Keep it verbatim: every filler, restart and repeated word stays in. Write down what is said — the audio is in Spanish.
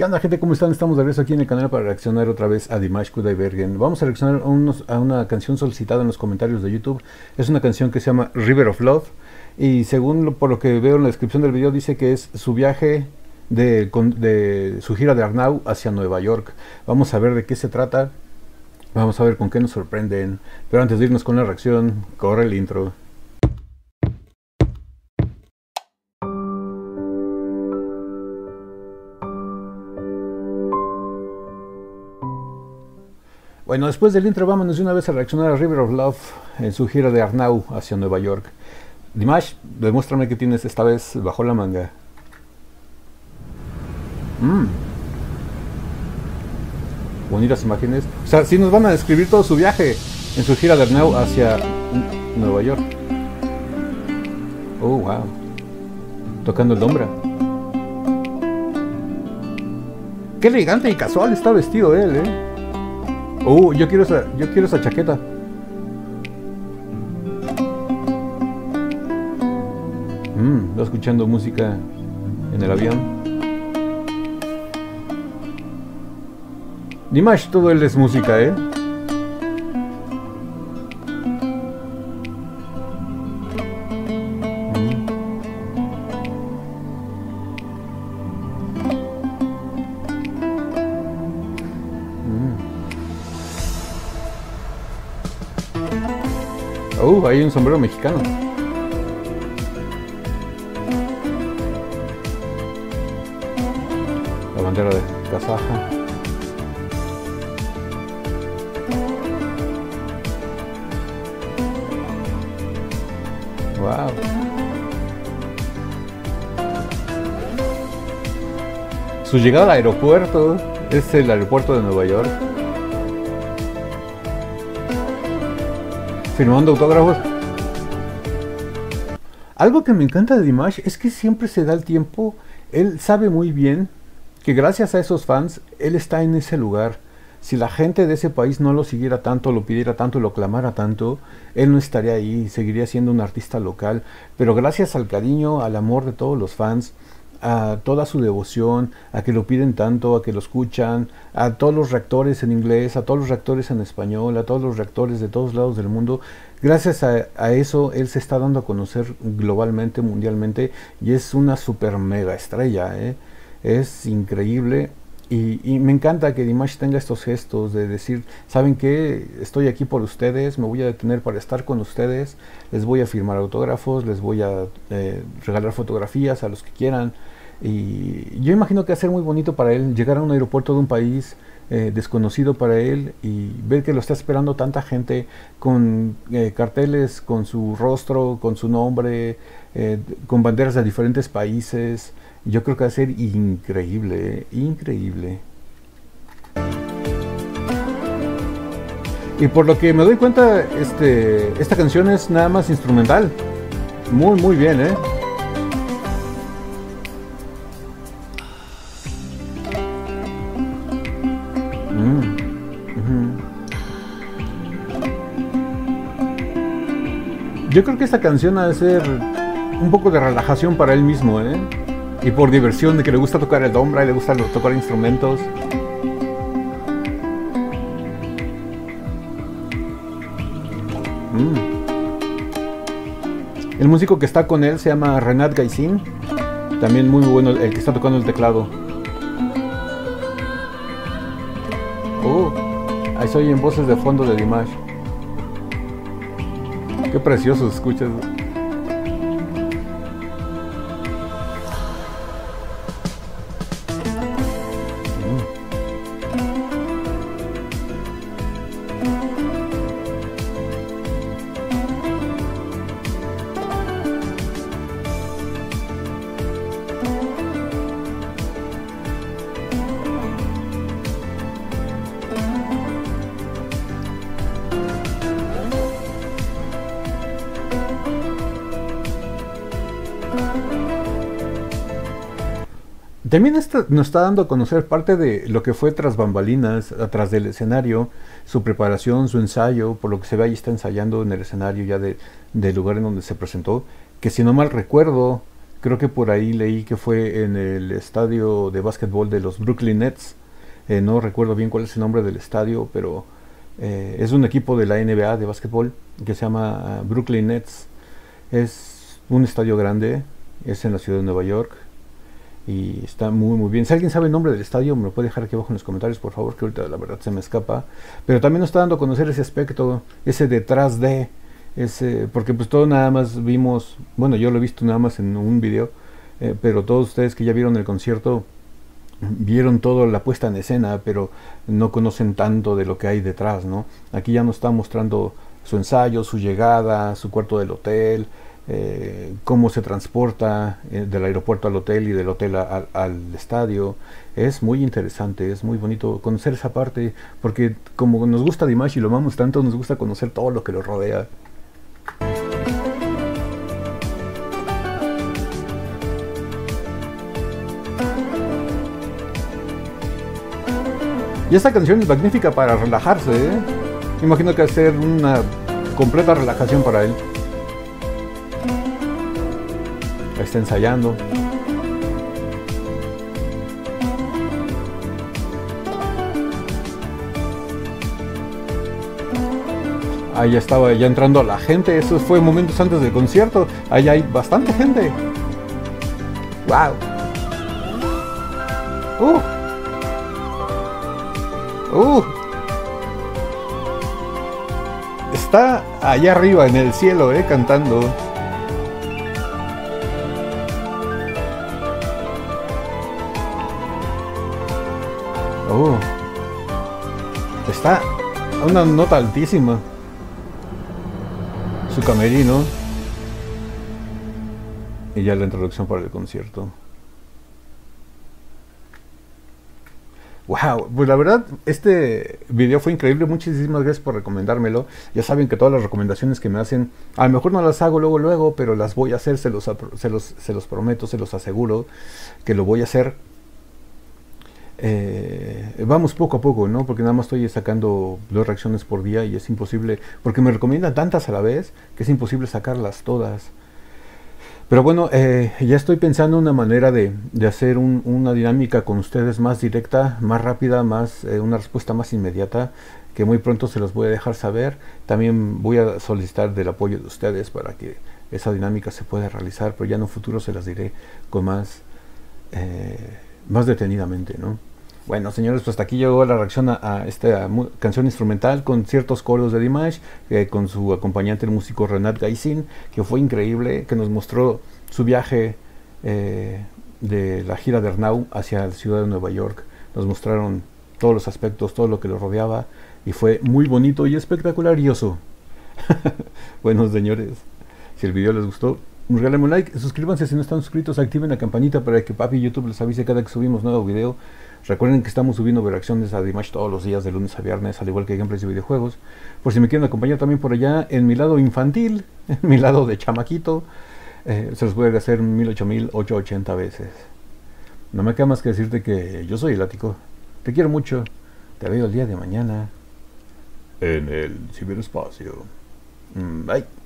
¿Qué onda, gente? ¿Cómo están? Estamos de regreso aquí en el canal para reaccionar otra vez a Dimash Kudaibergen. Vamos a reaccionar a, unos, a una canción solicitada en los comentarios de YouTube. Es una canción que se llama River of Love. Y según lo, por lo que veo en la descripción del video, dice que es su viaje de, de su gira de Arnau hacia Nueva York. Vamos a ver de qué se trata. Vamos a ver con qué nos sorprenden. Pero antes de irnos con la reacción, corre el intro. Bueno, después del intro vámonos de una vez a reaccionar a River of Love en su gira de Arnau hacia Nueva York. Dimash, demuéstrame que tienes esta vez bajo la manga. Mm. Bonitas imágenes. O sea, sí nos van a describir todo su viaje en su gira de Arnau hacia Nueva York. Oh, wow. Tocando el dombra. Qué elegante y casual está vestido él, eh. Uh, yo quiero esa, yo quiero esa chaqueta. Mmm, está escuchando música en el avión. Dimash, todo él es música, ¿eh? Uh, hay un sombrero mexicano. La bandera de Kazaja. Wow. Su llegada al aeropuerto es el aeropuerto de Nueva York. Firmando autógrafos. Algo que me encanta de Dimash es que siempre se da el tiempo. Él sabe muy bien que gracias a esos fans, él está en ese lugar. Si la gente de ese país no lo siguiera tanto, lo pidiera tanto, lo clamara tanto, él no estaría ahí, seguiría siendo un artista local. Pero gracias al cariño, al amor de todos los fans, a toda su devoción, a que lo piden tanto, a que lo escuchan, a todos los reactores en inglés, a todos los reactores en español, a todos los reactores de todos lados del mundo. Gracias a, a eso, él se está dando a conocer globalmente, mundialmente, y es una super mega estrella, ¿eh? Es increíble. Y, y me encanta que Dimash tenga estos gestos de decir, ¿saben qué? Estoy aquí por ustedes, me voy a detener para estar con ustedes, les voy a firmar autógrafos, les voy a eh, regalar fotografías a los que quieran. Y yo imagino que va a ser muy bonito para él llegar a un aeropuerto de un país eh, desconocido para él y ver que lo está esperando tanta gente con eh, carteles, con su rostro, con su nombre, eh, con banderas de diferentes países. Yo creo que va a ser increíble, increíble. Y por lo que me doy cuenta, este, esta canción es nada más instrumental. Muy, muy bien, ¿eh? Mm. Uh-huh. Yo creo que esta canción ha de ser un poco de relajación para él mismo, ¿eh? Y por diversión, de que le gusta tocar el dombra y le gusta tocar instrumentos. Mm. El músico que está con él se llama Renat Gaisin. También muy bueno el que está tocando el teclado. Oh, ahí se oyen voces de fondo de Dimash. Qué precioso escuchas. También está, nos está dando a conocer parte de lo que fue tras bambalinas, atrás del escenario, su preparación, su ensayo, por lo que se ve ahí está ensayando en el escenario ya de, del lugar en donde se presentó, que si no mal recuerdo, Creo que por ahí leí que fue en el estadio de básquetbol de los Brooklyn Nets. Eh, no recuerdo bien cuál es el nombre del estadio, pero eh, es un equipo de la N B A de básquetbol que se llama Brooklyn Nets. Es un estadio grande, es en la ciudad de Nueva York y está muy muy bien. Si alguien sabe el nombre del estadio, me lo puede dejar aquí abajo en los comentarios, por favor, que ahorita la verdad se me escapa. Pero también nos está dando a conocer ese aspecto, ese detrás de, ese, porque pues todo nada más vimos, bueno, yo lo he visto nada más en un video, eh, pero todos ustedes que ya vieron el concierto, vieron toda la puesta en escena, pero no conocen tanto de lo que hay detrás, ¿no? Aquí ya nos está mostrando su ensayo, su llegada, su cuarto del hotel, Eh, cómo se transporta eh, del aeropuerto al hotel y del hotel a, a, al estadio. Es muy interesante, es muy bonito conocer esa parte, porque como nos gusta Dimash y lo amamos tanto, nos gusta conocer todo lo que lo rodea. Y esta canción es magnífica para relajarse, ¿eh? Imagino que va a ser una completa relajación para él. Está ensayando. Ahí estaba ya entrando la gente. Eso fue momentos antes del concierto. Ahí hay bastante gente. ¡Wow! ¡Uh! ¡Uh! Está allá arriba en el cielo, eh, cantando. Oh, está a una nota altísima. Su camerino. Y ya la introducción para el concierto. Wow, pues la verdad este video fue increíble. Muchísimas gracias por recomendármelo. Ya saben que todas las recomendaciones que me hacen, a lo mejor no las hago luego luego, pero las voy a hacer, se los, se los, se los prometo, se los aseguro que lo voy a hacer. Eh, vamos poco a poco, ¿no? Porque nada más estoy sacando dos reacciones por día y es imposible, porque me recomiendan tantas a la vez que es imposible sacarlas todas. Pero bueno, eh, ya estoy pensando una manera de, de hacer un, una dinámica con ustedes más directa, más rápida, más eh, una respuesta más inmediata, que muy pronto se los voy a dejar saber. También voy a solicitar del apoyo de ustedes para que esa dinámica se pueda realizar, pero ya en un futuro se las diré con más eh, más detenidamente, ¿no? Bueno, señores, pues hasta aquí llegó la reacción a, a esta a, canción instrumental con ciertos coros de Dimash, eh, con su acompañante el músico Renat Gaisin, que fue increíble, que nos mostró su viaje eh, de la gira de Arnau hacia la ciudad de Nueva York. Nos mostraron todos los aspectos, todo lo que lo rodeaba, y fue muy bonito y espectacular y oso. Bueno, señores, si el video les gustó, regálenme un like, suscríbanse si no están suscritos, activen la campanita para que Papi YouTube les avise cada que subimos nuevo video. Recuerden que estamos subiendo reacciones a Dimash todos los días de lunes a viernes, al igual que gameplays de videojuegos. Por si me quieren acompañar también por allá, en mi lado infantil, en mi lado de chamaquito, eh, se los voy a hacer mil ocho mil ochocientos ochenta veces. No me queda más que decirte que yo soy El Atico, te quiero mucho, te veo el día de mañana en el ciberespacio. Bye.